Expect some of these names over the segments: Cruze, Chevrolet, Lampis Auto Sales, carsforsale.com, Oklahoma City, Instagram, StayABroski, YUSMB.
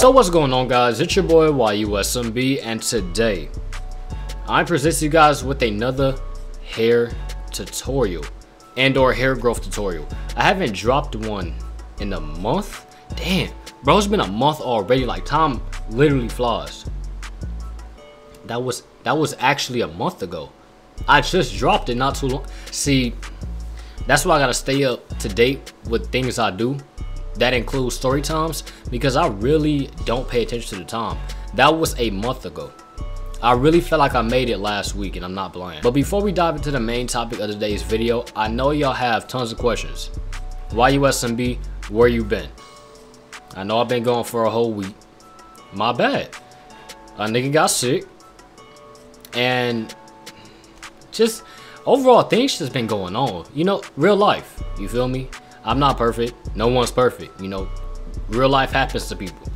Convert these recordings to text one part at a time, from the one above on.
So what's going on, guys? It's your boy YUSMB, and today I present you guys with another hair tutorial and or hair growth tutorial. I haven't dropped one in a month. Damn, bro, it's been a month already. Like, time literally flies. That was actually a month ago. I just dropped it not too long. See, that's why I gotta stay up to date with things I do. That includes story times, because I really don't pay attention to the time. That was a month ago. I really felt like I made it last week, and I'm not blind. But before we dive into the main topic of today's video, I know y'all have tons of questions. YUSMB, where you been? I know I've been gone for a whole week. My bad. A nigga got sick. And just overall things just been going on. You know, real life. You feel me? I'm not perfect. No one's perfect. You know, real life happens to people.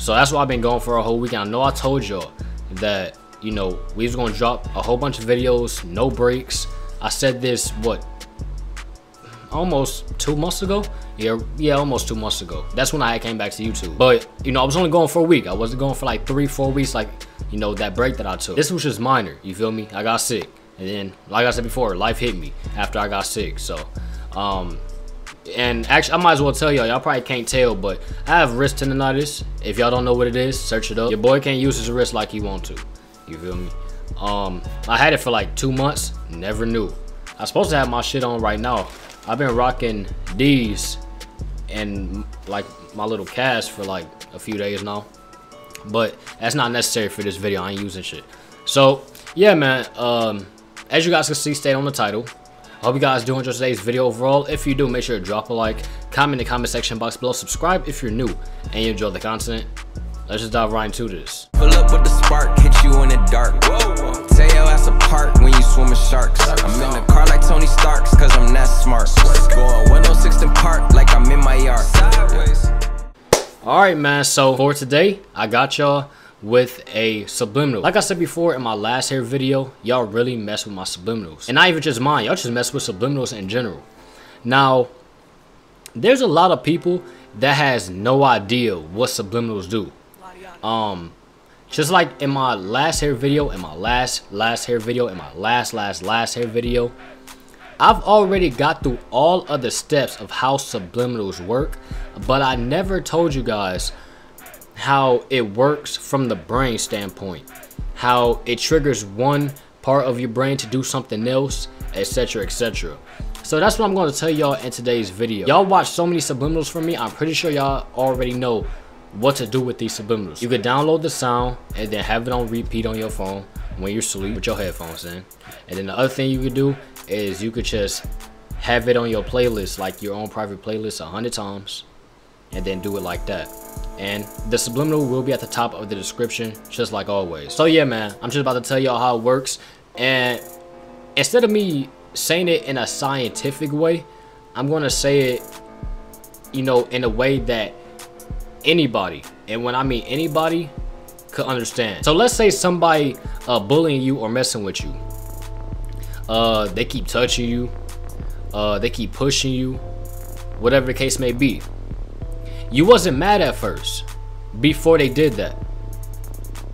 So that's why I've been gone for a whole week. I know I told y'all that, you know, we was gonna drop a whole bunch of videos, no breaks. I said this, what, almost 2 months ago? Yeah, almost 2 months ago. That's when I came back to YouTube. But, you know, I was only going for a week. I wasn't going for like 3, 4 weeks, like, you know, that break that I took. This was just minor, you feel me? I got sick. And then, like I said before, life hit me after I got sick. So, and actually, I might as well tell y'all, y'all probably can't tell, but I have wrist tendonitis. If y'all don't know what it is, search it up. Your boy can't use his wrist like he want to. You feel me? I had it for like 2 months, never knew. I'm supposed to have my shit on right now. I've been rocking these and like my little cast for like a few days now, but that's not necessary for this video. I ain't using shit. So yeah, man, as you guys can see, stayed on the title. I hope you guys do enjoy today's video overall. If you do, make sure to drop a like, comment in the comment section box below, subscribe if you're new and you enjoy the content. Let's just dive right into this. Fill up with the spark, hit you in the dark. Whoa. Tell your ass apart when you swim with sharks. I'm in the car like Tony Stark's, cause I'm not smart. Going 106 in park like I'm in my yard. Alright, man, so for today, I got y'all with a subliminal. Like I said before in my last hair video, y'all really mess with my subliminals, and not even just mine, y'all just mess with subliminals in general. Now, there's a lot of people that has no idea what subliminals do. Just like in my last hair video, in my last hair video, in my last hair video, I've already got through all of the steps of how subliminals work, but I never told you guys how it works from the brain standpoint, how it triggers one part of your brain to do something else, etc, etc. So that's what I'm going to tell y'all in today's video. Y'all watch so many subliminals from me, I'm pretty sure y'all already know what to do with these subliminals. You could download the sound and then have it on repeat on your phone when you're asleep with your headphones in. And then the other thing you could do is you could just have it on your playlist, like your own private playlist, 100 times, and then do it like that. And the subliminal will be at the top of the description, just like always. So yeah, man, I'm just about to tell y'all how it works. And instead of me saying it in a scientific way, I'm gonna say it, you know, in a way that anybody, and when I mean anybody, could understand. So let's say somebody bullying you or messing with you. They keep touching you, they keep pushing you, whatever the case may be. You wasn't mad at first before they did that,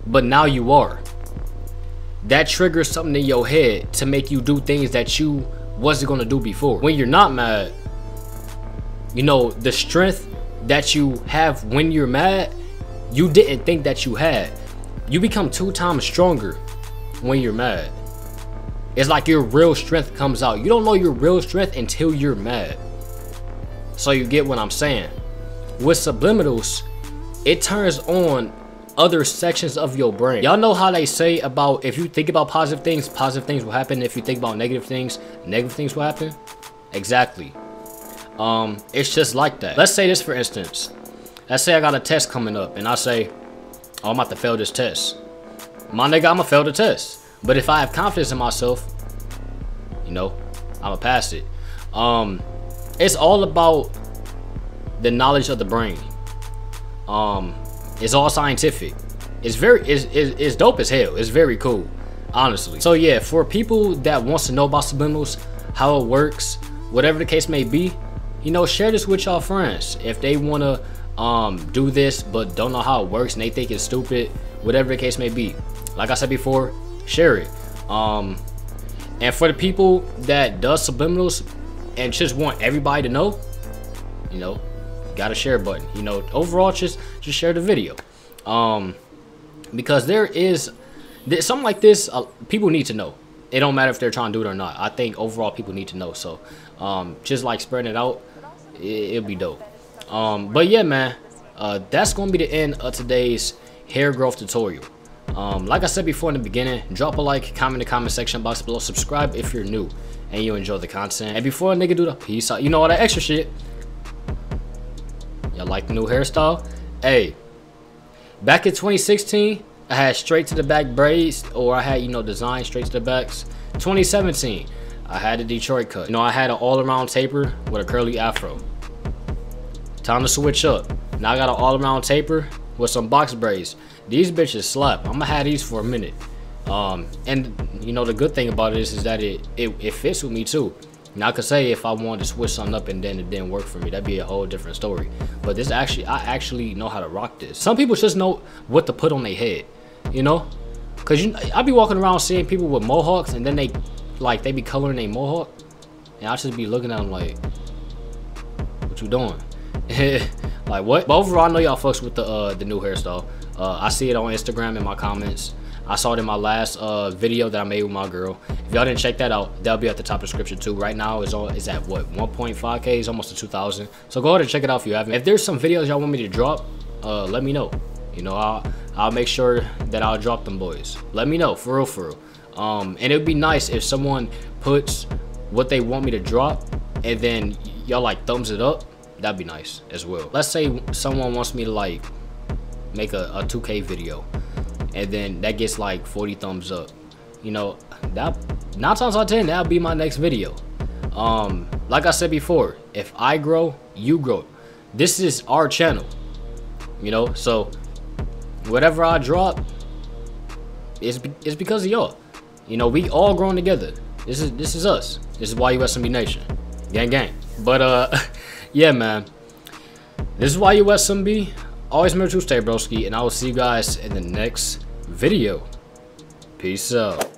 but now you are. That triggers something in your head to make you do things that you wasn't gonna do before. When you're not mad, you know, the strength that you have when you're mad, you didn't think that you had. You become 2 times stronger when you're mad. It's like your real strength comes out. You don't know your real strength until you're mad. So you get what I'm saying. With subliminals, it turns on other sections of your brain. Y'all know how they say about, if you think about positive things will happen. If you think about negative things will happen. Exactly. It's just like that. Let's say this, for instance. Let's say I got a test coming up and I say, oh, I'm about to fail this test. My nigga, I'm gonna fail the test. But if I have confidence in myself, you know, I'm gonna pass it. It's all about the knowledge of the brain. It's all scientific. It's very, it's dope as hell. It's very cool, honestly. So yeah, for people that wants to know about subliminals, how it works, whatever the case may be, you know, share this with y'all friends if they wanna do this but don't know how it works and they think it's stupid, whatever the case may be, like I said before, share it. And for the people that does subliminals and just want everybody to know, you know, got a share button. You know, overall, just share the video, because there is something like this. People need to know. It don't matter if they're trying to do it or not. I think overall people need to know. So just like spreading it out, it'll be dope. But yeah, man, that's gonna be the end of today's hair growth tutorial. Like I said before in the beginning, drop a like, comment in the comment section box below, subscribe if you're new and you enjoy the content. And before a nigga do the peace out, you know, all that extra shit, y'all like the new hairstyle? Hey, back in 2016, I had straight to the back braids, or I had, you know, design straight to the backs. 2017, I had a Detroit cut. You know, I had an all-around taper with a curly afro. Time to switch up. Now I got an all-around taper with some box braids. These bitches slap. I'ma have these for a minute. And you know, the good thing about it is that it fits with me too. Now I could say if I wanted to switch something up and then it didn't work for me, that'd be a whole different story. But this actually, I actually know how to rock this. Some people just know what to put on their head, you know? Cause I be walking around seeing people with mohawks and then they be coloring their mohawk. And I just be looking at them like, what you doing? Like what? But overall, I know y'all fucks with the new hairstyle. I see it on Instagram in my comments. I saw it in my last video that I made with my girl. If y'all didn't check that out, that'll be at the top description too. Right now it's at what, 1.5k, it's almost to 2,000. So go ahead and check it out if you haven't. If there's some videos y'all want me to drop, let me know. You know, I'll make sure that I'll drop them boys. Let me know, for real, for real. And it would be nice if someone puts what they want me to drop and then y'all like thumbs it up. That'd be nice as well. Let's say someone wants me to like make a 2K video and then that gets like 40 thumbs up, you know, that 9 times out of 10 that'll be my next video. Like I said before, if I grow, you grow. This is our channel, you know, so whatever I drop, it's because of y'all. You know, we all growing together. This is us. This is YUSMB Nation, gang gang. But yeah, man, this is YUSMB. Always remember to stay broski, and I will see you guys in the next video. Peace out.